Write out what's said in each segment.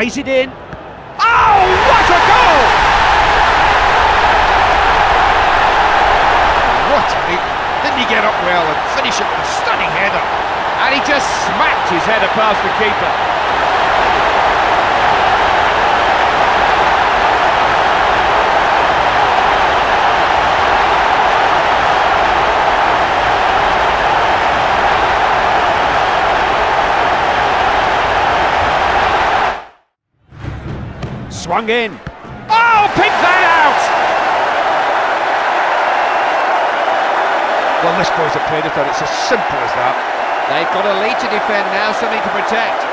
Plays it in. Oh, what a goal! What a hit. Didn't he get up well and finish it with a stunning header? And he just smacked his header past the keeper. Swung in. Oh, pick that out! Well, this boy's a predator, it's as simple as that. They've got a lead to defend now, something to protect.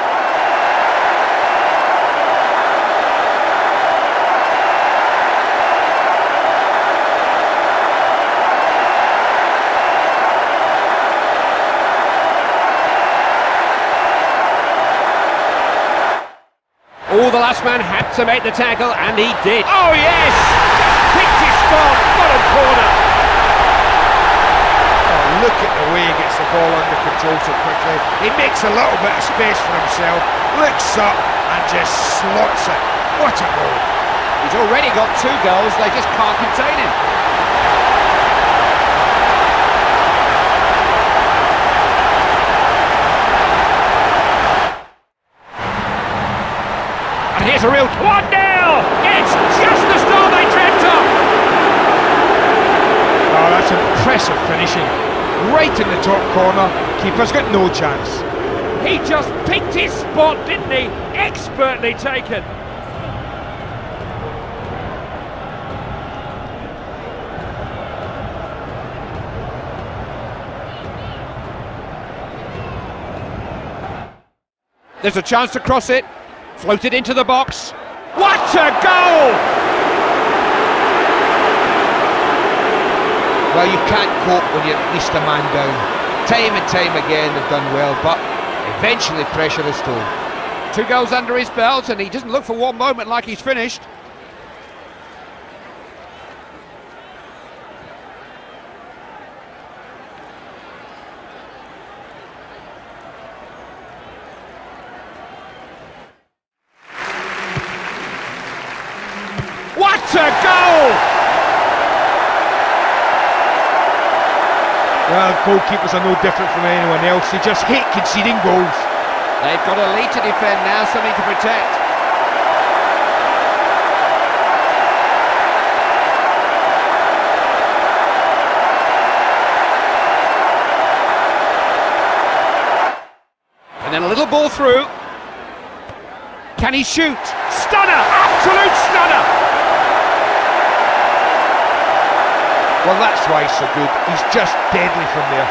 Oh, the last man had to make the tackle, and he did. Oh, yes! Just picked his spot, bottom corner. Oh, look at the way he gets the ball under control so quickly. He makes a little bit of space for himself, looks up, and just slots it. What a goal. He's already got 2 goals, they just can't contain him. Here's a real 1-0! It's just the star they dreamt of! Oh, that's impressive finishing. Right in the top corner, keeper's got no chance. He just picked his spot, didn't he? Expertly taken. There's a chance to cross it. Floated into the box. What a goal! Well, you can't cope when you're at least a man down. Time and time again they've done well, but eventually pressure is told. 2 goals under his belt, and he doesn't look for one moment like he's finished. What a goal! Well, goalkeepers are no different from anyone else. They just hate conceding goals. They've got a lead to defend now, something to protect. And then a little ball through. Can he shoot? Stunner! Absolute stunner! Well, that's why he's so good. He's just deadly from there.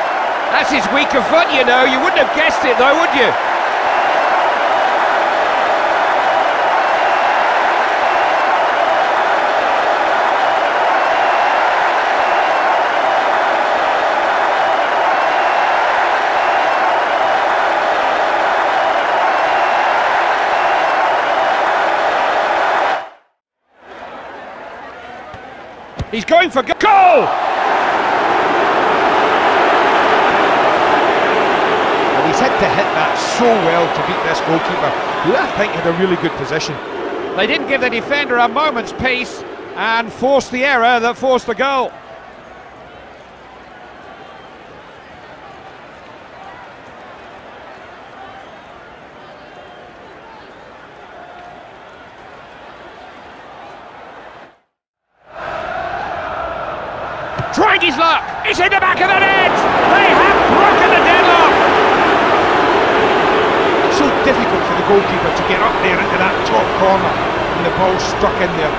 That's his weaker foot, you know. You wouldn't have guessed it, though, would you? He's going for goal! And he's had to hit that so well to beat this goalkeeper, who I think had a really good position. They didn't give the defender a moment's peace and forced the error that forced the goal. Trying his luck, it's in the back of the net! They have broken the deadlock! It's so difficult for the goalkeeper to get up there into that top corner, and the ball's stuck in there.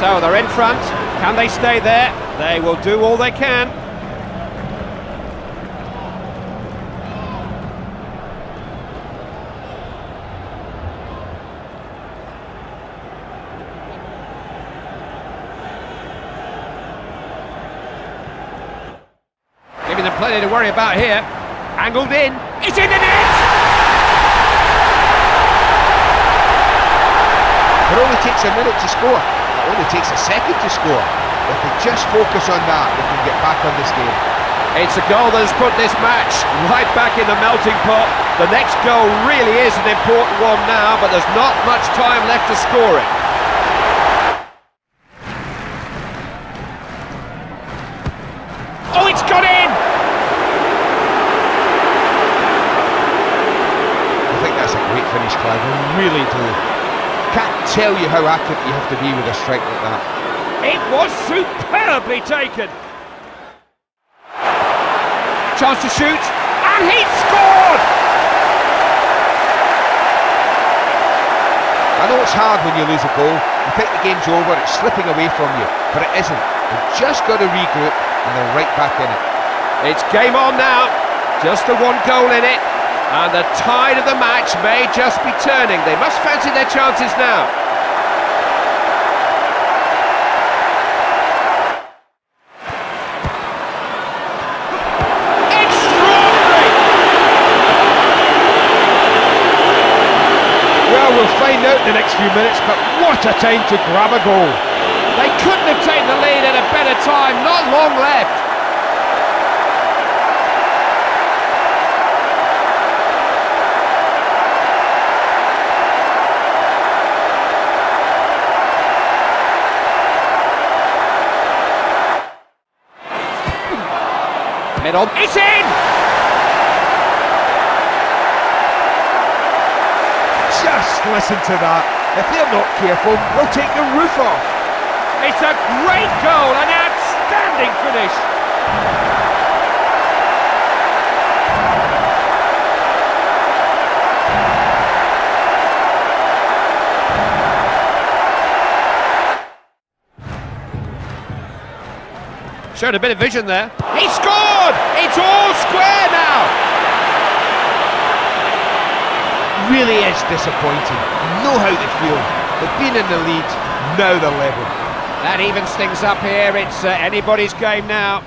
So they're in front, can they stay there? They will do all they can. Plenty to worry about here. Angled in. It's in the net! It only takes a minute to score. It only takes a second to score. If they just focus on that, they can get back on this game. It's a goal that has put this match right back in the melting pot. The next goal really is an important one now, but there's not much time left to score it. Oh, it's gone in! I think that's a great finish, Clive, I really do. Can't tell you how accurate you have to be with a strike like that. It was superbly taken. Chance to shoot, and he scored! I know it's hard when you lose a goal, you think the game's over, it's slipping away from you, but it isn't. They've just got to regroup, and they're right back in it. It's game on now, just the one goal in it, and the tide of the match may just be turning. They must fancy their chances now. We'll find out in the next few minutes, but what a time to grab a goal. They couldn't have taken the lead at a better time, not long left. Head on, it's in! Just listen to that. If they're not careful, they'll take the roof off. It's a great goal, an outstanding finish. Showed a bit of vision there. He scored! It's all square now. Really is disappointing. You know how they feel. They've been in the lead, now they're level. That evens things up here. It's anybody's game now.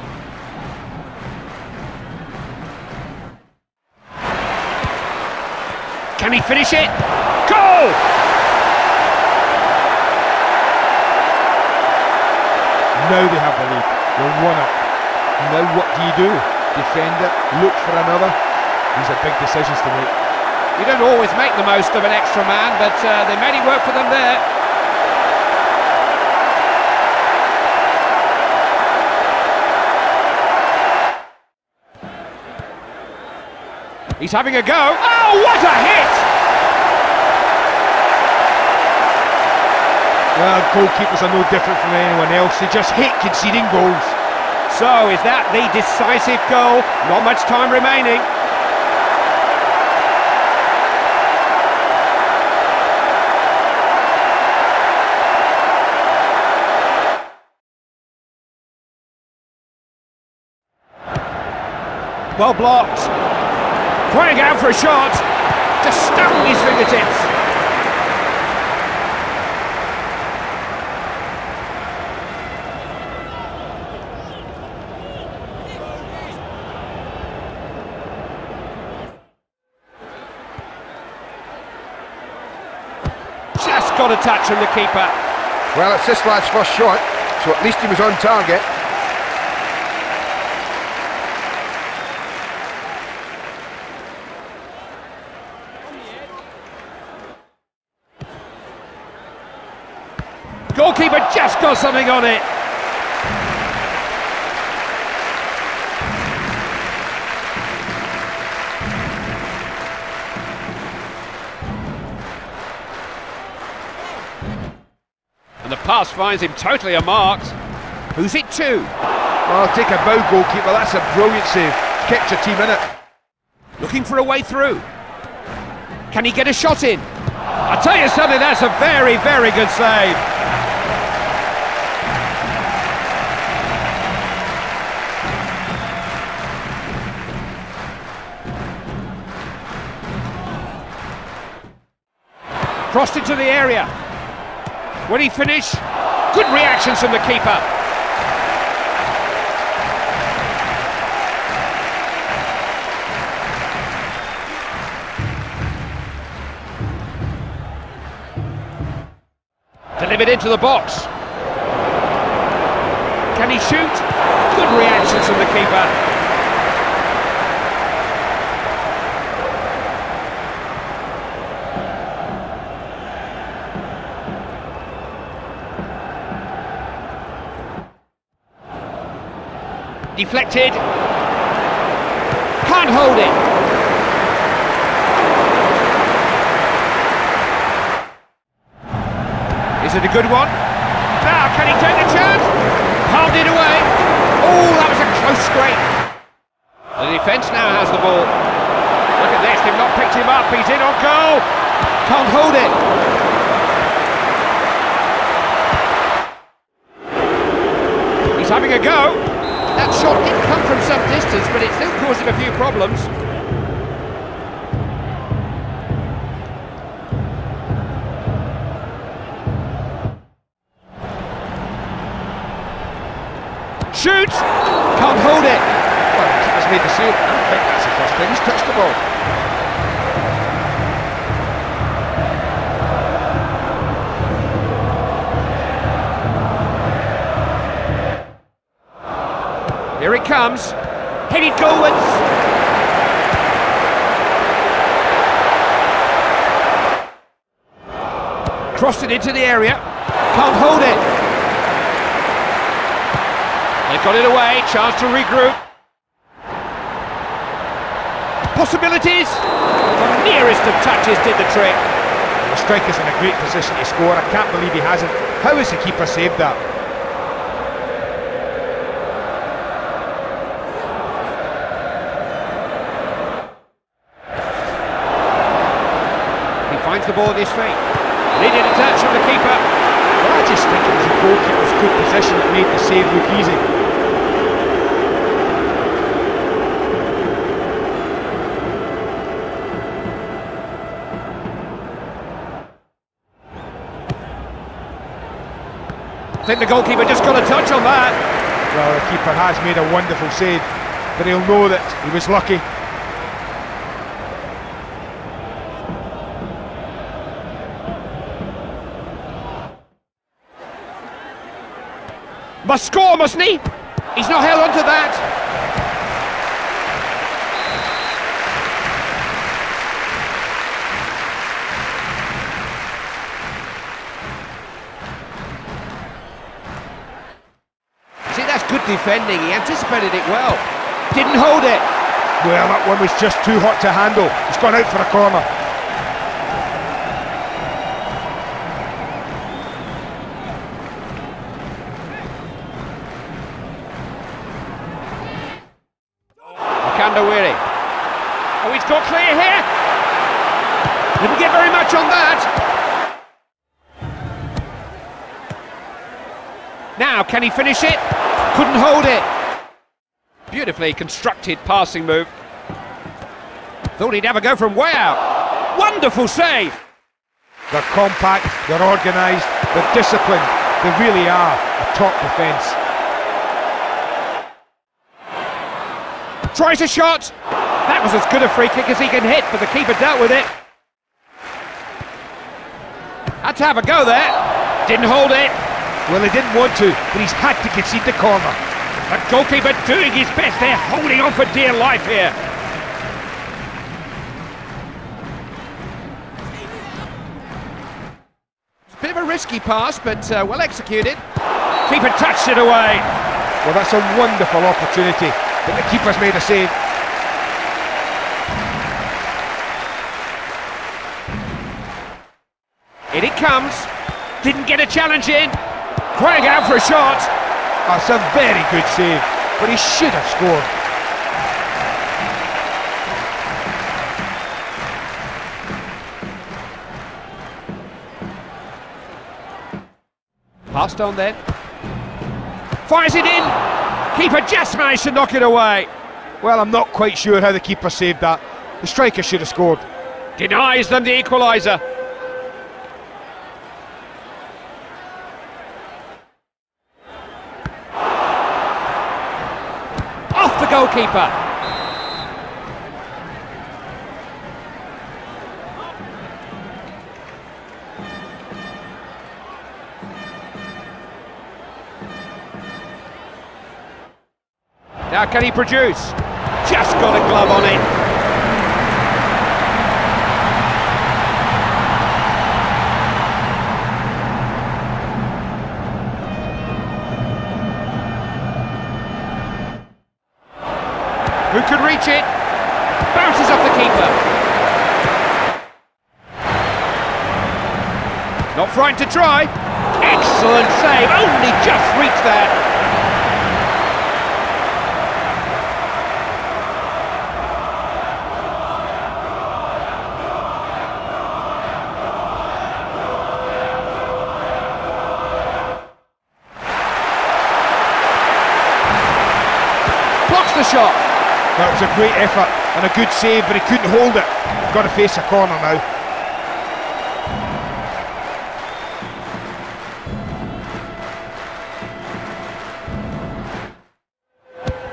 Can he finish it? Goal! Now they have the lead. They're one up. Now what do you do? Defend it, look for another. These are big decisions to make. You don't always make the most of an extra man, but they made it work for them there. He's having a go. Oh, what a hit! Well, goalkeepers are no different from anyone else. They just hate conceding goals. So, is that the decisive goal? Not much time remaining. Well blocked. Pointing out for a shot. Just stung with his fingertips. Just got a touch from the keeper. Well, it's this lad's first shot, so at least he was on target. Goalkeeper just got something on it. And the pass finds him totally unmarked. Who's it to? Well, I'll take a bow, goalkeeper. That's a brilliant save. Kept your team in it. Looking for a way through. Can he get a shot in? I'll tell you something, that's a very, very good save. Crossed into the area. Will he finish? Good reactions from the keeper. Delivered into the box. Can he shoot? Good reactions from the keeper. deflected. Can't hold it. Is it a good one? Now, can he take the chance? Palmed it away. Oh, that was a close scrape. The defence now has the ball. Look at this, they've not picked him up. He's in on goal. Can't hold it. He's having a go. That shot did come from some distance, but it still caused him a few problems. Shoots! Can't hold it! Well, he doesn't need to see it. I don't think that's across thing. He's touched the ball. Here it comes. Headed goalwards! Crossed it into the area. Can't hold it! They've got it away, chance to regroup. Possibilities! The nearest of touches did the trick. The striker's in a great position to score, I can't believe he hasn't. How has the keeper saved that? He finds the ball at his feet. Needed a touch from the keeper. Well, I just think it was a goalkeeper's good position that made the save look easy. I think the goalkeeper just got a touch on that. Well, the keeper has made a wonderful save, but he'll know that he was lucky. Must score, mustn't he? He's not held on to that. Good defending, he anticipated it well. Didn't hold it. Well, that one was just too hot to handle. He's gone out for a corner. Kandawiri. Oh, he's got clear here. Didn't get very much on that. Now, can he finish it? Couldn't hold it. Beautifully constructed passing move. Thought he'd have a go from way out. Wonderful save. They're compact, they're organised, they're disciplined. They really are a top defence. Tries a shot. That was as good a free kick as he can hit, but the keeper dealt with it. Had to have a go there. Didn't hold it. Well, he didn't want to, but he's had to concede the corner. The goalkeeper doing his best. They're holding on for dear life here. It's a bit of a risky pass, but well executed. Keeper touched it away. Well, that's a wonderful opportunity, but the keeper's made a save. In it comes. Didn't get a challenge in. Crying out for a shot. That's a very good save, but he should have scored. Passed on then. Fires it in. Keeper just managed to knock it away. Well, I'm not quite sure how the keeper saved that. The striker should have scored. Denies them the equaliser. Goalkeeper. Now can he produce? Just got a glove on it. goalkeeper. Not frightened to try. Excellent save, only just reached that. The shot. That was a great effort and a good save, but he couldn't hold it. Got to face a corner now.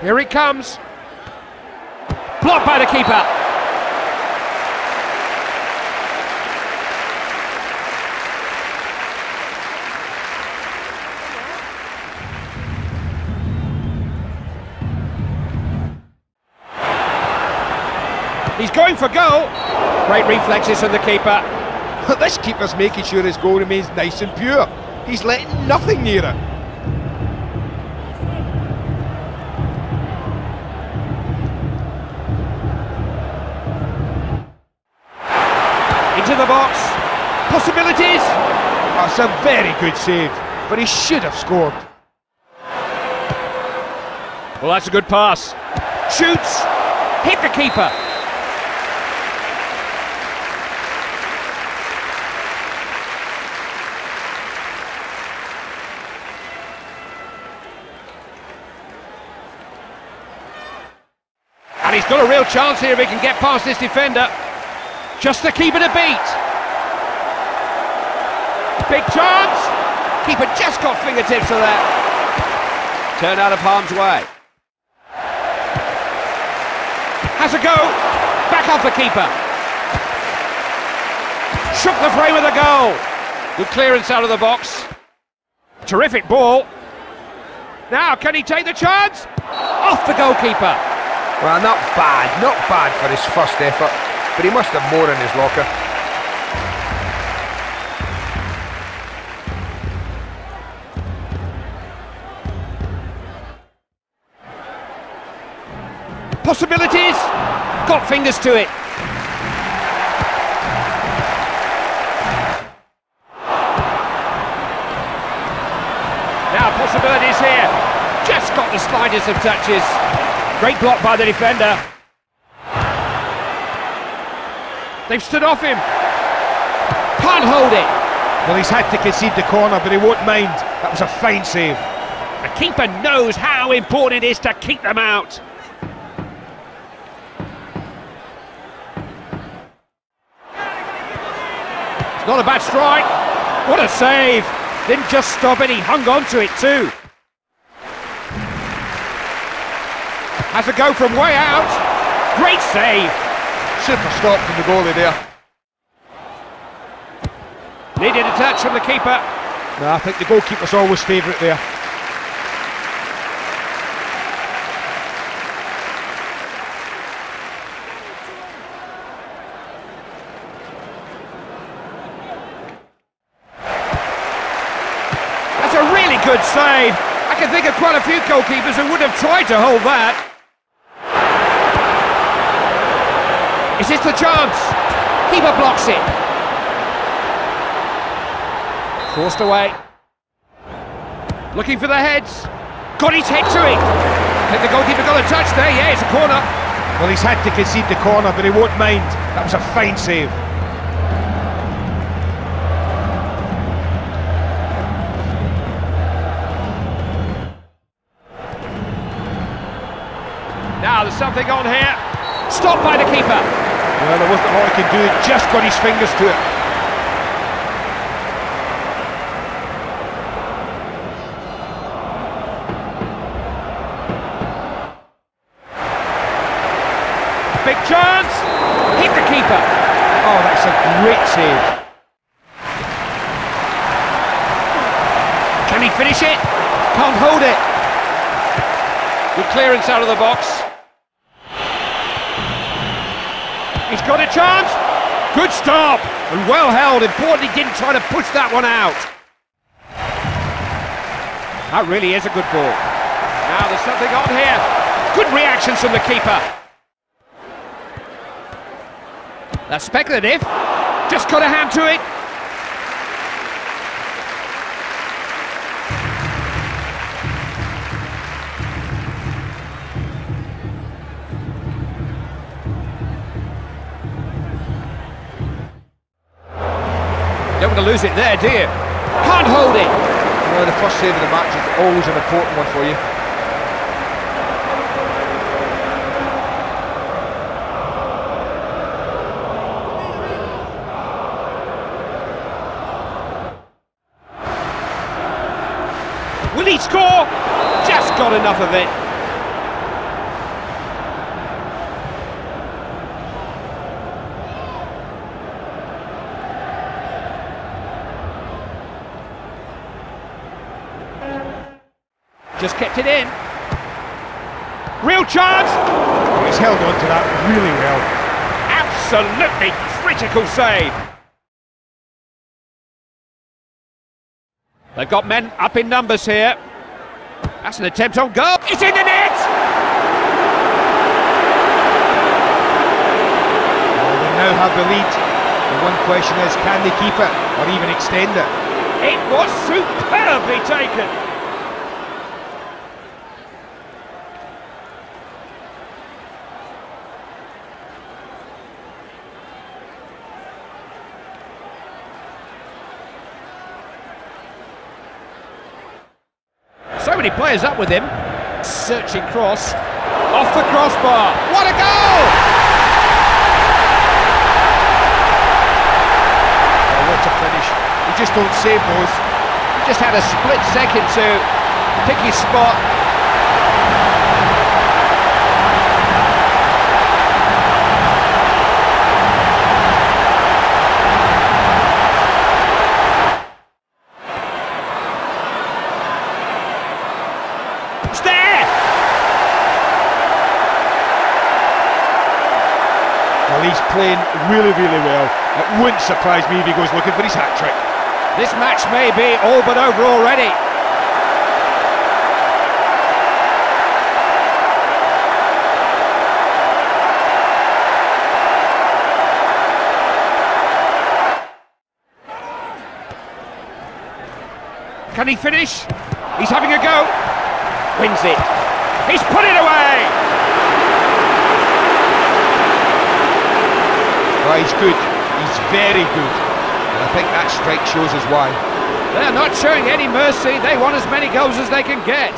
Here it comes. Blocked by the keeper. He's going for goal. Great reflexes from the keeper. This keeper's making sure his goal remains nice and pure. He's letting nothing near it. Into the box. Possibilities. That's a very good save, but he should have scored. Well, that's a good pass. Shoots. Hit the keeper. And he's got a real chance here if he can get past this defender. Just the keeper to beat. Big chance. Keeper just got fingertips of that. Turned out of harm's way. Has a go. Back off the keeper. Shook the frame with a goal. Good clearance out of the box. Terrific ball. Now, can he take the chance? Off the goalkeeper. Well, not bad for his first effort, but he must have more in his locker. Possibilities, got fingers to it. Now possibilities here, just got the slightest of touches. Great block by the defender. They've stood off him. Can't hold it. Well, he's had to concede the corner, but he won't mind. That was a fine save. The keeper knows how important it is to keep them out. It's not a bad strike. What a save. Didn't just stop it, he hung on to it too. Has a go from way out. Great save. Should have stopped from the goalie there. Needed a touch from the keeper. No, I think the goalkeeper's always favourite there. That's a really good save. I can think of quite a few goalkeepers who would have tried to hold that. Is this the chance? Keeper blocks it. Forced away. Looking for the heads. Got his head to it. Had the goalkeeper got a touch there? Yeah, it's a corner. Well, he's had to concede the corner, but he won't mind. That was a fine save. Now there's something on here. Stopped by the keeper. Well, there wasn't a lot he could do, he just got his fingers to it. Big chance! Hit the keeper! Oh, that's a great save. Can he finish it? Can't hold it. Good clearance out of the box. He's got a chance. Good stop and well held. Importantly, didn't try to push that one out. That really is a good ball. Now there's something on here. Good reactions from the keeper. That's speculative. Just got a hand to it. Don't want to lose it there, do you? Can't hold it. You know, the first save of the match is always an important one for you. Will he score? Just got enough of it. Just kept it in. Real chance! Oh, he's held on to that really well. Absolutely critical save. They've got men up in numbers here. That's an attempt on goal. It's in the net! Well, they now have the lead. The one question is, can they keep it or even extend it? It was superbly taken. So many players up with him, searching cross, off the crossbar, what a goal! Oh, what a finish, you just don't save those. He just had a split second to pick his spot. It's there! Well, he's playing really, really well. It wouldn't surprise me if he goes looking for his hat-trick. This match may be all but over already. Can he finish? He's having a go. Wins it. He's put it away! Well, he's good. He's very good. And I think that strike shows us why. They're not showing any mercy. They want as many goals as they can get.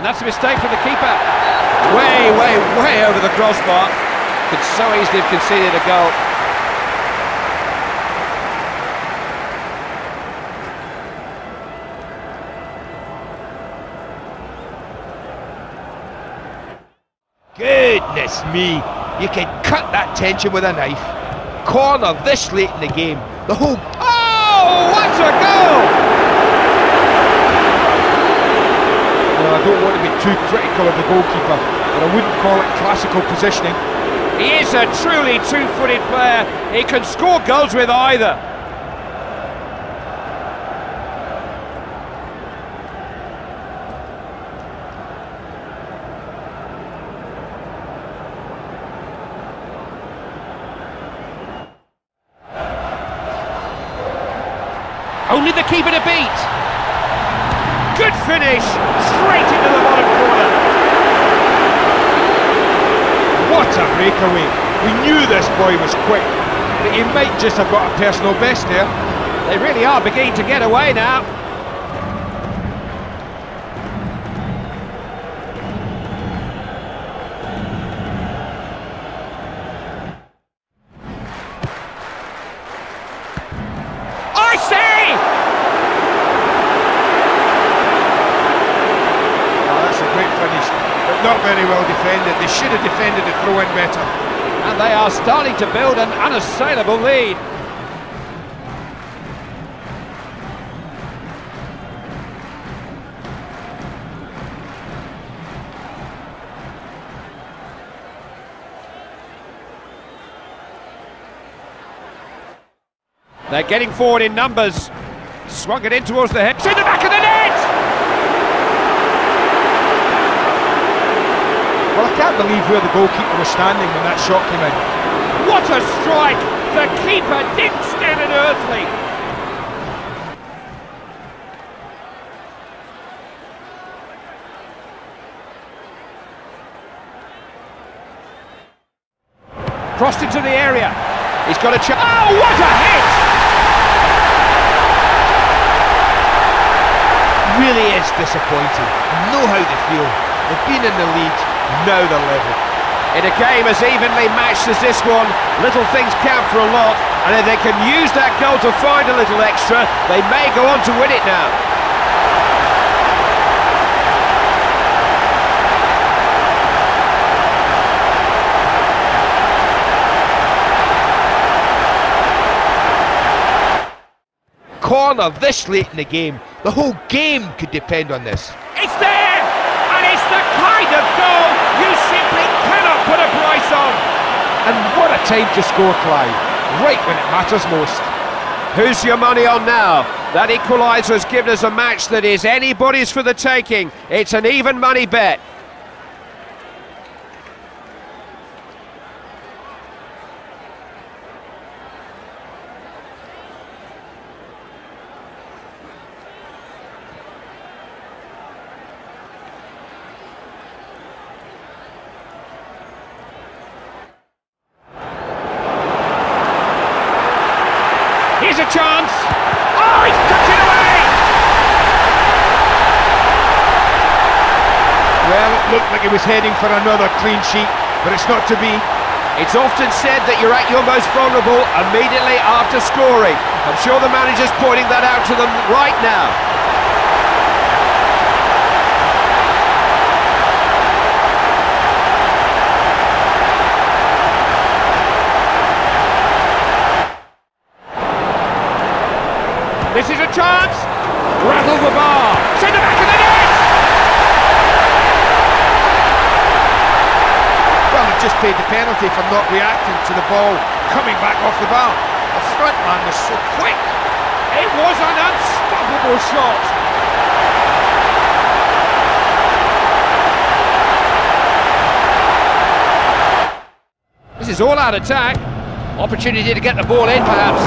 And that's a mistake for the keeper. Way, way, way over the crossbar. Could so easily have conceded a goal. Goodness me, you can cut that tension with a knife. Corner this late in the game. The whole... Oh, what a goal! Well, I don't want to be too critical of the goalkeeper. But I wouldn't call it classical positioning. He is a truly two-footed player. He can score goals with either. Only the keeper to beat. Good finish, straight into the bottom corner. What a breakaway. We knew this boy was quick, but he might just have got a personal best there. They really are beginning to get away now. Not very well defended. They should have defended the throw-in better. And they are starting to build an unassailable lead. They're getting forward in numbers. Swung it in towards the head. It's in the back of the net! Well, I can't believe where the goalkeeper was standing when that shot came in. What a strike! The keeper didn't stand an earthly. Crossed into the area. He's got a chance. Oh, what a hit! Really is disappointing. Know how they feel. They've been in the lead, now they're level. In a game as evenly matched as this one, little things count for a lot, and if they can use that goal to find a little extra, they may go on to win it now. Corner this late in the game. The whole game could depend on this. It's there! And it's the kind of goal you simply cannot put a price on! And what a time to score, Clive. Right when it matters most. Who's your money on now? That equaliser has given us a match that is anybody's for the taking. It's an even money bet. Here's a chance! Oh, he's tucked it away! Well, it looked like he was heading for another clean sheet, but it's not to be. It's often said that you're at your most vulnerable immediately after scoring. I'm sure the manager's pointing that out to them right now. This is a chance! Rattle the bar! It's in the back of the net! Well, they've just paid the penalty for not reacting to the ball coming back off the bar. The front man was so quick. It was an unstoppable shot. This is all out attack. Opportunity to get the ball in, perhaps.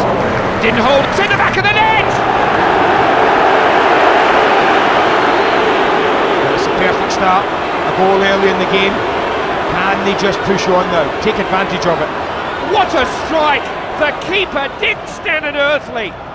Didn't hold. It's in the back of the net! Start a goal early in the game. Can they just push on now? Take advantage of it. What a strike! The keeper didn't stand an earthly.